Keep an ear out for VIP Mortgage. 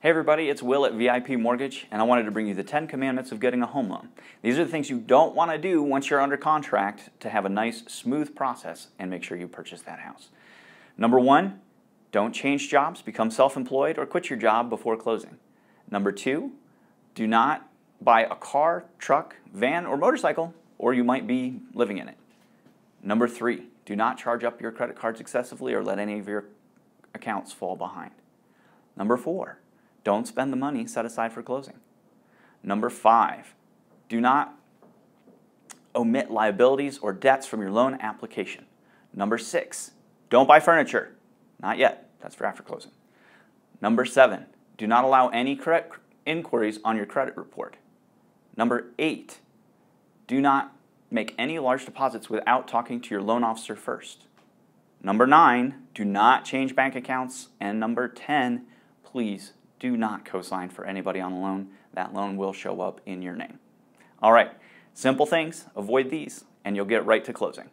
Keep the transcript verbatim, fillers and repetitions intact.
Hey everybody, it's Will at V I P Mortgage, and I wanted to bring you the ten commandments of getting a home loan. These are the things you don't want to do once you're under contract to have a nice, smooth process and make sure you purchase that house. Number one, don't change jobs, become self-employed, or quit your job before closing. Number two, do not buy a car, truck, van, or motorcycle, or you might be living in it. Number three, do not charge up your credit cards excessively or let any of your accounts fall behind. Number four, don't spend the money set aside for closing. Number five, do not omit liabilities or debts from your loan application. Number six, don't buy furniture. Not yet. That's for after closing. Number seven, do not allow any credit inquiries on your credit report. Number eight, do not make any large deposits without talking to your loan officer first. Number nine, do not change bank accounts. And number ten, please do not co-sign for anybody on a loan. That loan will show up in your name. All right, simple things, avoid these, and you'll get right to closing.